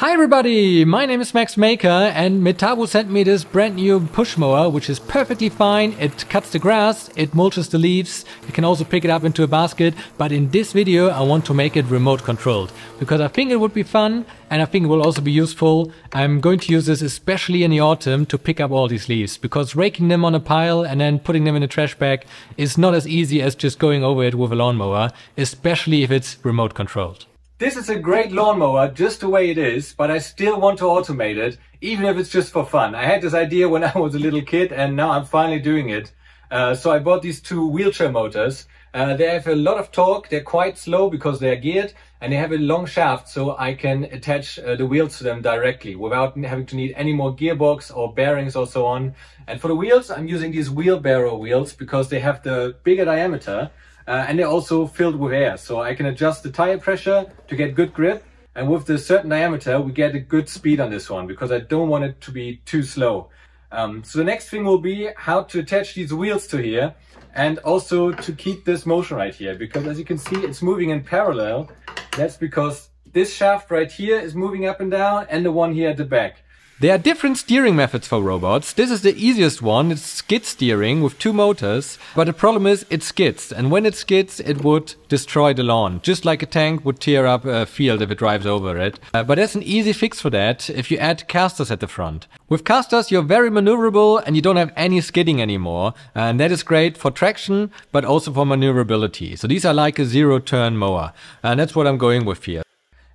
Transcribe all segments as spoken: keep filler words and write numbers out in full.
Hi everybody, my name is Max Maker and Metabo sent me this brand new push mower, which is perfectly fine. It cuts the grass, it mulches the leaves, you can also pick it up into a basket, but in this video I want to make it remote controlled, because I think it would be fun and I think it will also be useful. I'm going to use this especially in the autumn to pick up all these leaves, because raking them on a pile and then putting them in a trash bag is not as easy as just going over it with a lawnmower, especially if it's remote controlled. This is a great lawnmower, just the way it is, but I still want to automate it, even if it's just for fun. I had this idea when I was a little kid and now I'm finally doing it. Uh, so I bought these two wheelchair motors. Uh, they have a lot of torque, they're quite slow because they're geared, and they have a long shaft so I can attach uh, the wheels to them directly without having to need any more gearbox or bearings or so on. And for the wheels, I'm using these wheelbarrow wheels because they have the bigger diameter. Uh, and they're also filled with air, so I can adjust the tire pressure to get good grip, and with the certain diameter we get a good speed on this one, because I don't want it to be too slow. Um, so the next thing will be how to attach these wheels to here, and also to keep this motion right here, because as you can see it's moving in parallel. That's because this shaft right here is moving up and down, and the one here at the back. There are different steering methods for robots. This is the easiest one, it's skid steering with two motors, but the problem is it skids, and when it skids it would destroy the lawn, just like a tank would tear up a field if it drives over it. Uh, but there's an easy fix for that if you add casters at the front. With casters you're very maneuverable and you don't have any skidding anymore, and that is great for traction but also for maneuverability. So these are like a zero turn mower, and that's what I'm going with here.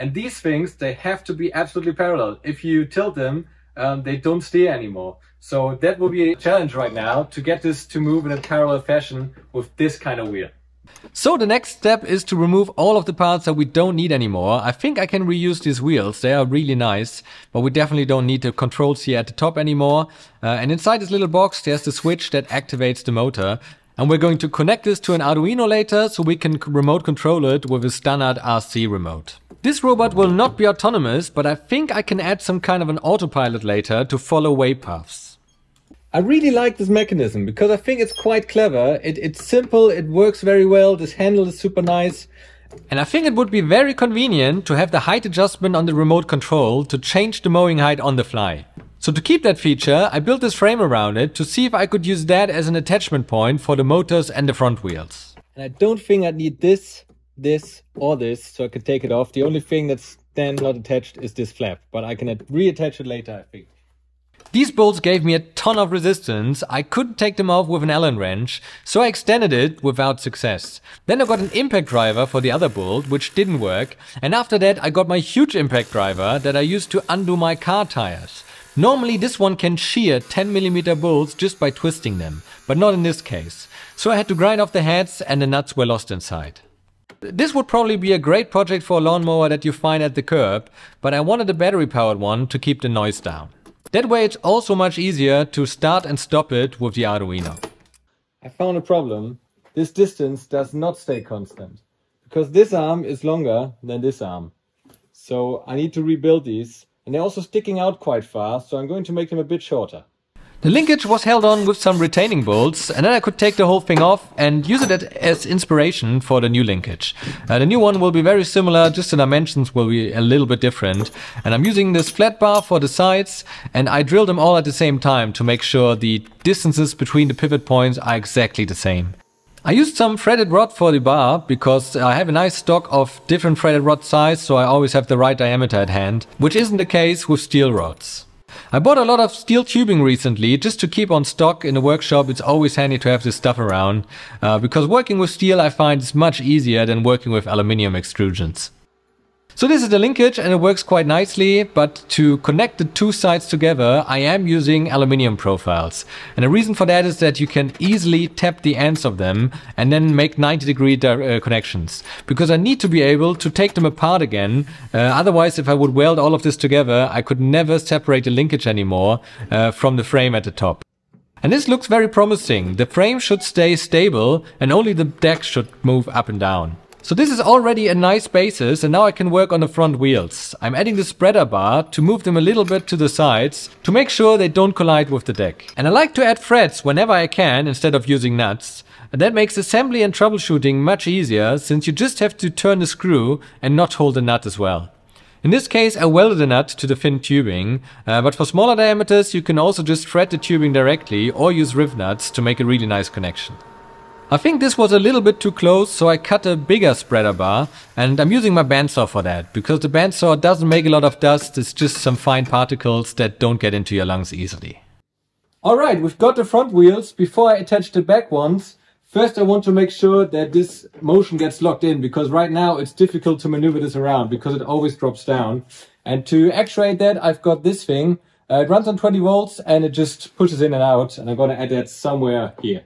And these things, they have to be absolutely parallel. If you tilt them, um, they don't steer anymore. So that will be a challenge right now, to get this to move in a parallel fashion with this kind of wheel. So the next step is to remove all of the parts that we don't need anymore. I think I can reuse these wheels, they are really nice, but we definitely don't need the controls here at the top anymore. Uh, and inside this little box there's the switch that activates the motor. And we're going to connect this to an Arduino later, so we can remote control it with a standard R C remote. This robot will not be autonomous, but I think I can add some kind of an autopilot later to follow wave paths. I really like this mechanism because I think it's quite clever. It, it's simple, it works very well, this handle is super nice. And I think it would be very convenient to have the height adjustment on the remote control to change the mowing height on the fly. So to keep that feature, I built this frame around it to see if I could use that as an attachment point for the motors and the front wheels. And I don't think I need this, this or this, so I can take it off. The only thing that's then not attached is this flap, but I can reattach it later, I think. These bolts gave me a ton of resistance. I couldn't take them off with an Allen wrench, so I extended it without success. Then I got an impact driver for the other bolt, which didn't work, and after that I got my huge impact driver that I used to undo my car tires. Normally this one can shear ten millimeter bolts just by twisting them, but not in this case. So I had to grind off the heads and the nuts were lost inside. This would probably be a great project for a lawnmower that you find at the curb, but I wanted a battery-powered one to keep the noise down. That way it's also much easier to start and stop it with the Arduino. I found a problem. This distance does not stay constant, because this arm is longer than this arm. So I need to rebuild these, and they're also sticking out quite far, so I'm going to make them a bit shorter. The linkage was held on with some retaining bolts, and then I could take the whole thing off and use it as inspiration for the new linkage. Uh, the new one will be very similar, just the dimensions will be a little bit different. And I'm using this flat bar for the sides, and I drilled them all at the same time to make sure the distances between the pivot points are exactly the same. I used some threaded rod for the bar, because I have a nice stock of different threaded rod size, so I always have the right diameter at hand, which isn't the case with steel rods. I bought a lot of steel tubing recently, just to keep on stock. In the workshop it's always handy to have this stuff around, uh, because working with steel I find is much easier than working with aluminium extrusions. So this is the linkage and it works quite nicely, but to connect the two sides together I am using aluminium profiles. And the reason for that is that you can easily tap the ends of them and then make ninety degree uh, connections. Because I need to be able to take them apart again, uh, otherwise if I would weld all of this together I could never separate the linkage anymore uh, from the frame at the top. And this looks very promising. The frame should stay stable and only the deck should move up and down. So this is already a nice basis, and now I can work on the front wheels. I'm adding the spreader bar to move them a little bit to the sides to make sure they don't collide with the deck. And I like to add threads whenever I can instead of using nuts. And that makes assembly and troubleshooting much easier, since you just have to turn the screw and not hold the nut as well. In this case, I welded a nut to the fin tubing, uh, but for smaller diameters you can also just thread the tubing directly or use riv nuts to make a really nice connection. I think this was a little bit too close, so I cut a bigger spreader bar, and I'm using my bandsaw for that, because the bandsaw doesn't make a lot of dust, it's just some fine particles that don't get into your lungs easily. Alright, we've got the front wheels. Before I attach the back ones, first I want to make sure that this motion gets locked in, because right now it's difficult to maneuver this around, because it always drops down. And to actuate that, I've got this thing. Uh, it runs on twenty volts, and it just pushes in and out, and I'm gonna add that somewhere here.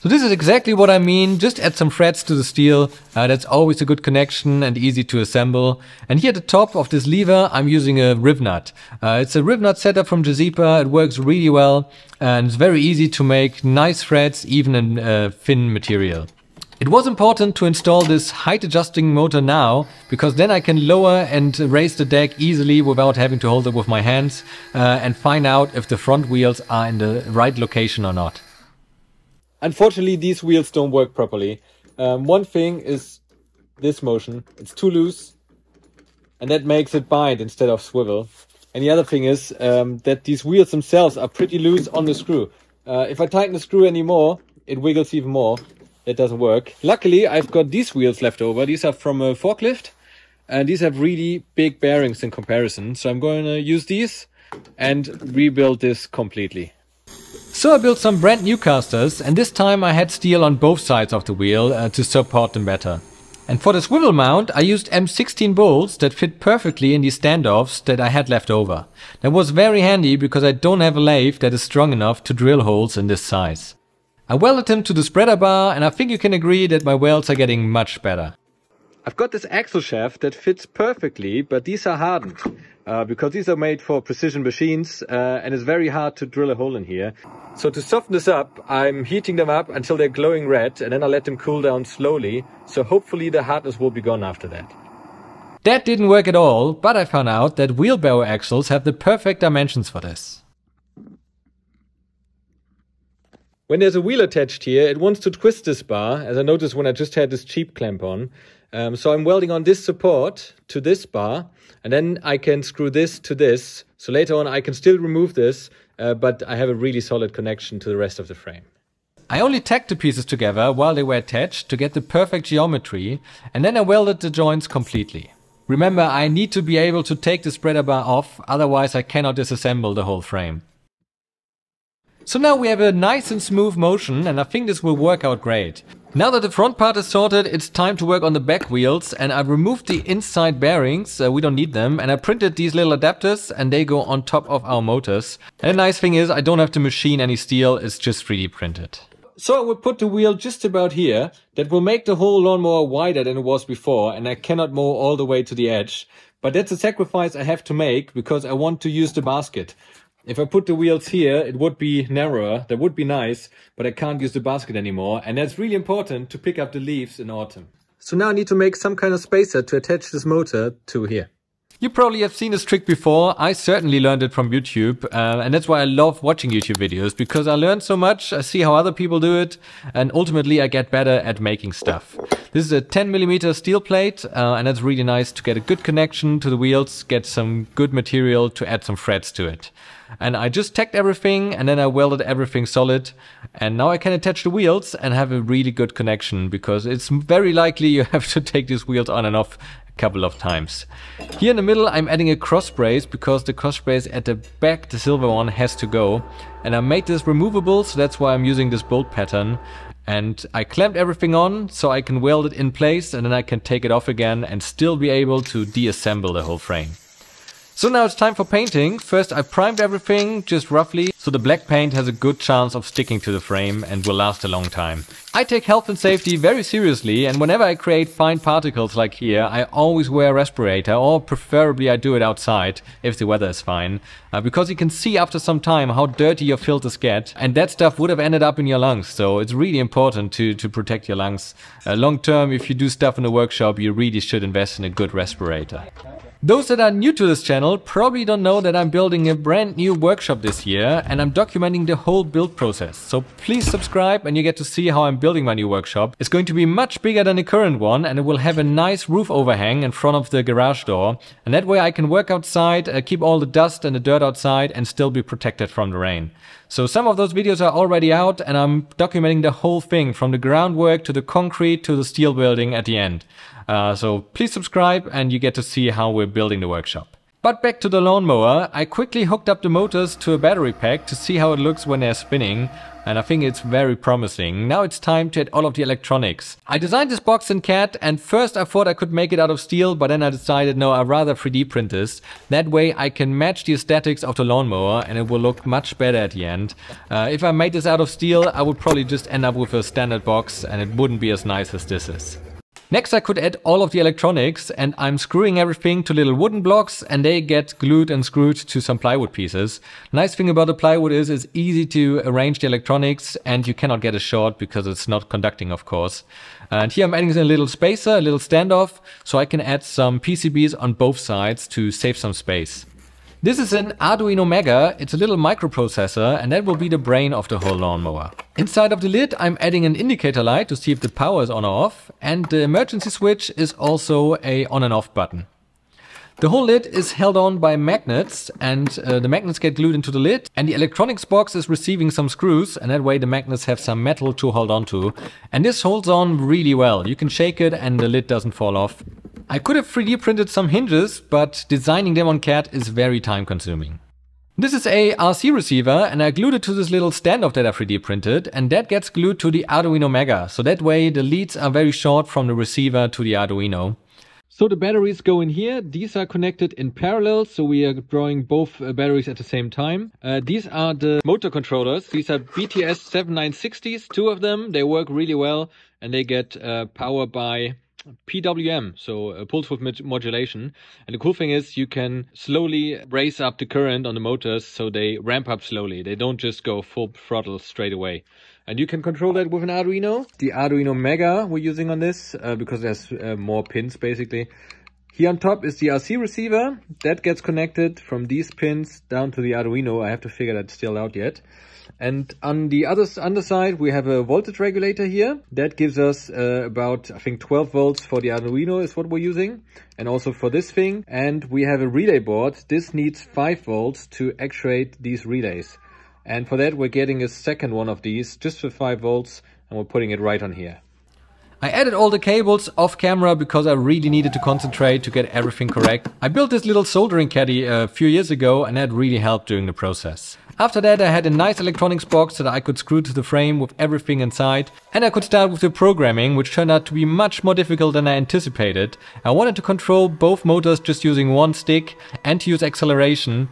So this is exactly what I mean, just add some threads to the steel, uh, that's always a good connection and easy to assemble. And here at the top of this lever I'm using a riv nut. Uh, it's a riv nut setup from Jazep, it works really well and it's very easy to make nice threads even in uh, thin material. It was important to install this height adjusting motor now, because then I can lower and raise the deck easily without having to hold it with my hands uh, and find out if the front wheels are in the right location or not. Unfortunately, these wheels don't work properly. Um, one thing is this motion. It's too loose, and that makes it bind instead of swivel. And the other thing is um, that these wheels themselves are pretty loose on the screw. Uh, if I tighten the screw anymore, it wiggles even more. That doesn't work. Luckily, I've got these wheels left over. These are from a forklift, and these have really big bearings in comparison. So I'm going to use these and rebuild this completely. So I built some brand new casters, and this time I had steel on both sides of the wheel uh, to support them better. And for the swivel mount I used M sixteen bolts that fit perfectly in these standoffs that I had left over. That was very handy because I don't have a lathe that is strong enough to drill holes in this size. I welded them to the spreader bar, and I think you can agree that my welds are getting much better. I've got this axle shaft that fits perfectly, but these are hardened. Uh, because these are made for precision machines uh, and it's very hard to drill a hole in here. So to soften this up, I'm heating them up until they're glowing red, and then I let them cool down slowly, so hopefully the hardness will be gone after that. That didn't work at all, but I found out that wheelbarrow axles have the perfect dimensions for this. When there's a wheel attached here, it wants to twist this bar, as I noticed when I just had this cheap clamp on. Um, so I'm welding on this support to this bar, and then I can screw this to this, so later on I can still remove this, uh, but I have a really solid connection to the rest of the frame. I only tacked the pieces together while they were attached to get the perfect geometry, and then I welded the joints completely. Remember, I need to be able to take the spreader bar off, otherwise I cannot disassemble the whole frame. So now we have a nice and smooth motion, and I think this will work out great. Now that the front part is sorted, it's time to work on the back wheels, and I've removed the inside bearings, uh, we don't need them, and I printed these little adapters and they go on top of our motors. And the nice thing is I don't have to machine any steel, it's just three D printed. So I will put the wheel just about here, that will make the whole lawnmower wider than it was before, and I cannot mow all the way to the edge. But that's a sacrifice I have to make, because I want to use the basket. If I put the wheels here, it would be narrower, that would be nice, but I can't use the basket anymore, and that's really important to pick up the leaves in autumn. So now I need to make some kind of spacer to attach this motor to here. You probably have seen this trick before. I certainly learned it from YouTube, uh, and that's why I love watching YouTube videos, because I learn so much, I see how other people do it, and ultimately I get better at making stuff. This is a ten millimeter steel plate, uh, and that's really nice to get a good connection to the wheels, get some good material to add some threads to it. And I just tacked everything, and then I welded everything solid, and now I can attach the wheels and have a really good connection, because it's very likely you have to take these wheels on and off a couple of times. Here in the middle I'm adding a cross brace, because the cross brace at the back, the silver one, has to go, and I made this removable, so that's why I'm using this bolt pattern. And I clamped everything on so I can weld it in place, and then I can take it off again and still be able to deassemble the whole frame. So now it's time for painting. First I primed everything, just roughly, so the black paint has a good chance of sticking to the frame and will last a long time. I take health and safety very seriously, and whenever I create fine particles like here, I always wear a respirator, or preferably I do it outside if the weather is fine, uh, because you can see after some time how dirty your filters get, and that stuff would have ended up in your lungs, so it's really important to, to protect your lungs. Uh, long term, if you do stuff in a workshop, you really should invest in a good respirator. Those that are new to this channel probably don't know that I'm building a brand new workshop this year and I'm documenting the whole build process. So please subscribe and you get to see how I'm building my new workshop. It's going to be much bigger than the current one and it will have a nice roof overhang in front of the garage door. And that way I can work outside, uh, keep all the dust and the dirt outside and still be protected from the rain. So some of those videos are already out and I'm documenting the whole thing from the groundwork to the concrete to the steel building at the end. Uh, so please subscribe and you get to see how we're building the workshop. But back to the lawnmower, I quickly hooked up the motors to a battery pack to see how it looks when they're spinning, and I think it's very promising. Now it's time to add all of the electronics. I designed this box in C A D and first I thought I could make it out of steel, but then I decided no, I'd rather three D print this. That way I can match the aesthetics of the lawnmower and it will look much better at the end. Uh, if I made this out of steel, I would probably just end up with a standard box and it wouldn't be as nice as this is. Next I could add all of the electronics and I'm screwing everything to little wooden blocks and they get glued and screwed to some plywood pieces. Nice thing about the plywood is it's easy to arrange the electronics and you cannot get a short because it's not conducting, of course. And here I'm adding a little spacer, a little standoff, so I can add some P C Bs on both sides to save some space. This is an Arduino Mega, it's a little microprocessor and that will be the brain of the whole lawnmower. Inside of the lid I'm adding an indicator light to see if the power is on or off, and the emergency switch is also a on and off button. The whole lid is held on by magnets and uh, the magnets get glued into the lid, and the electronics box is receiving some screws and that way the magnets have some metal to hold on to. And this holds on really well, you can shake it and the lid doesn't fall off. I could have three D printed some hinges, but designing them on C A D is very time consuming. This is a R C receiver and I glued it to this little standoff that I three D printed, and that gets glued to the Arduino Mega, so that way the leads are very short from the receiver to the Arduino. So the batteries go in here, these are connected in parallel, so we are drawing both batteries at the same time. Uh, these are the motor controllers, these are B T S seventy-nine sixties, two of them, they work really well and they get uh, power by P W M, so uh, pulse width modulation. And the cool thing is you can slowly raise up the current on the motors so they ramp up slowly. They don't just go full throttle straight away. And you can control that with an Arduino. The Arduino Mega we're using on this uh, because there's uh, more pins basically. Here on top is the R C receiver. That gets connected from these pins down to the Arduino. I have to figure that still out yet. And on the other underside, we have a voltage regulator here. That gives us uh, about, I think, twelve volts for the Arduino is what we're using. And also for this thing. And we have a relay board. This needs five volts to actuate these relays. And for that, we're getting a second one of these just for five volts. And we're putting it right on here. I added all the cables off camera because I really needed to concentrate to get everything correct. I built this little soldering caddy a few years ago and that really helped during the process. After that I had a nice electronics box that I could screw to the frame with everything inside, and I could start with the programming, which turned out to be much more difficult than I anticipated. I wanted to control both motors just using one stick and to use acceleration,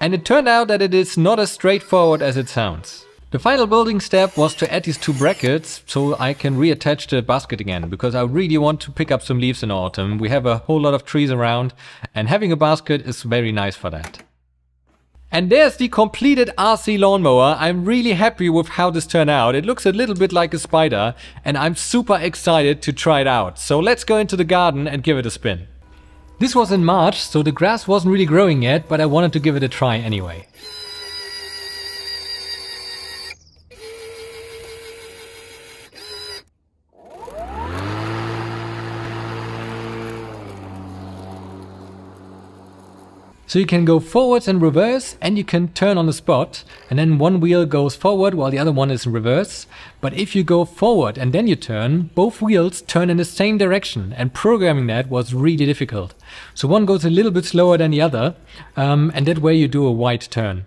and it turned out that it is not as straightforward as it sounds. The final building step was to add these two brackets so I can reattach the basket again, because I really want to pick up some leaves in autumn. We have a whole lot of trees around and having a basket is very nice for that. And there's the completed R C lawnmower. I'm really happy with how this turned out. It looks a little bit like a spider and I'm super excited to try it out. So let's go into the garden and give it a spin. This was in March, so the grass wasn't really growing yet, but I wanted to give it a try anyway. So you can go forwards and reverse, and you can turn on the spot, and then one wheel goes forward while the other one is in reverse. But if you go forward and then you turn, both wheels turn in the same direction, and programming that was really difficult. So one goes a little bit slower than the other, um, and that way you do a wide turn.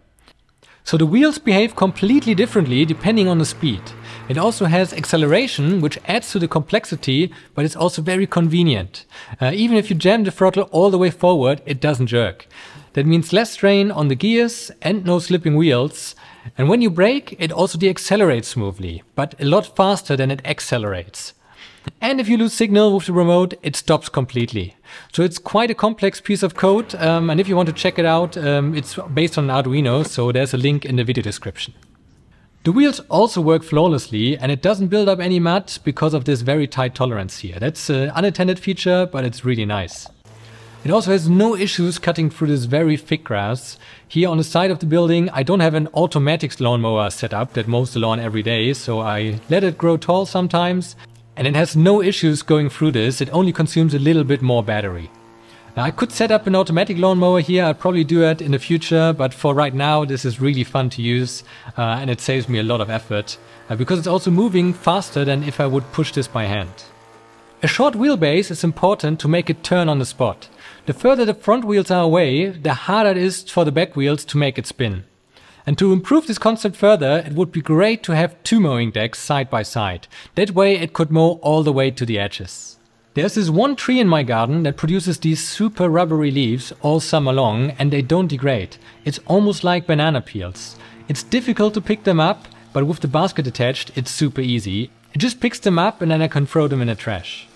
So the wheels behave completely differently depending on the speed. It also has acceleration, which adds to the complexity, but it's also very convenient. Uh, even if you jam the throttle all the way forward, it doesn't jerk. That means less strain on the gears and no slipping wheels. And when you brake, it also deaccelerates smoothly, but a lot faster than it accelerates. And if you lose signal with the remote, it stops completely. So it's quite a complex piece of code, um, and if you want to check it out, um, it's based on an Arduino, so there's a link in the video description. The wheels also work flawlessly, and it doesn't build up any mud because of this very tight tolerance here. That's an unintended feature, but it's really nice. It also has no issues cutting through this very thick grass. Here on the side of the building, I don't have an automatic lawnmower set up that mows the lawn every day, so I let it grow tall sometimes. And it has no issues going through this, it only consumes a little bit more battery. Now I could set up an automatic lawnmower here, I'd probably do that in the future, but for right now this is really fun to use uh, and it saves me a lot of effort, uh, because it's also moving faster than if I would push this by hand. A short wheelbase is important to make it turn on the spot. The further the front wheels are away, the harder it is for the back wheels to make it spin. And to improve this concept further, it would be great to have two mowing decks side by side. That way it could mow all the way to the edges. There's this one tree in my garden that produces these super rubbery leaves all summer long and they don't degrade. It's almost like banana peels. It's difficult to pick them up, but with the basket attached it's super easy. It just picks them up and then I can throw them in the trash.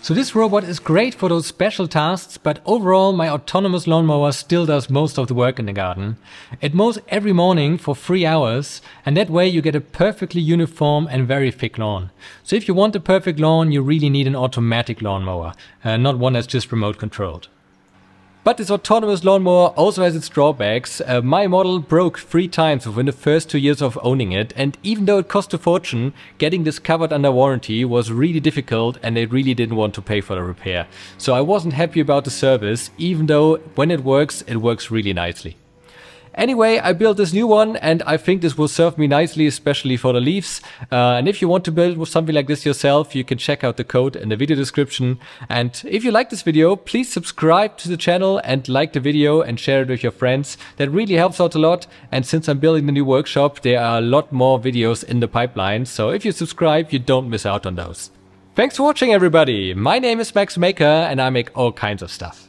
So this robot is great for those special tasks, but overall my autonomous lawnmower still does most of the work in the garden. It mows every morning for three hours and that way you get a perfectly uniform and very thick lawn. So if you want a perfect lawn, you really need an automatic lawnmower, uh, not one that's just remote controlled. But this autonomous lawnmower also has its drawbacks. Uh, my model broke three times within the first two years of owning it, and even though it cost a fortune, getting this covered under warranty was really difficult and they really didn't want to pay for the repair. So I wasn't happy about the service, even though when it works, it works really nicely. Anyway, I built this new one and I think this will serve me nicely, especially for the leaves. Uh, and if you want to build something like this yourself, you can check out the code in the video description. And if you like this video, please subscribe to the channel and like the video and share it with your friends. That really helps out a lot. And since I'm building the new workshop, there are a lot more videos in the pipeline. So if you subscribe, you don't miss out on those. Thanks for watching, everybody. My name is Max Maker and I make all kinds of stuff.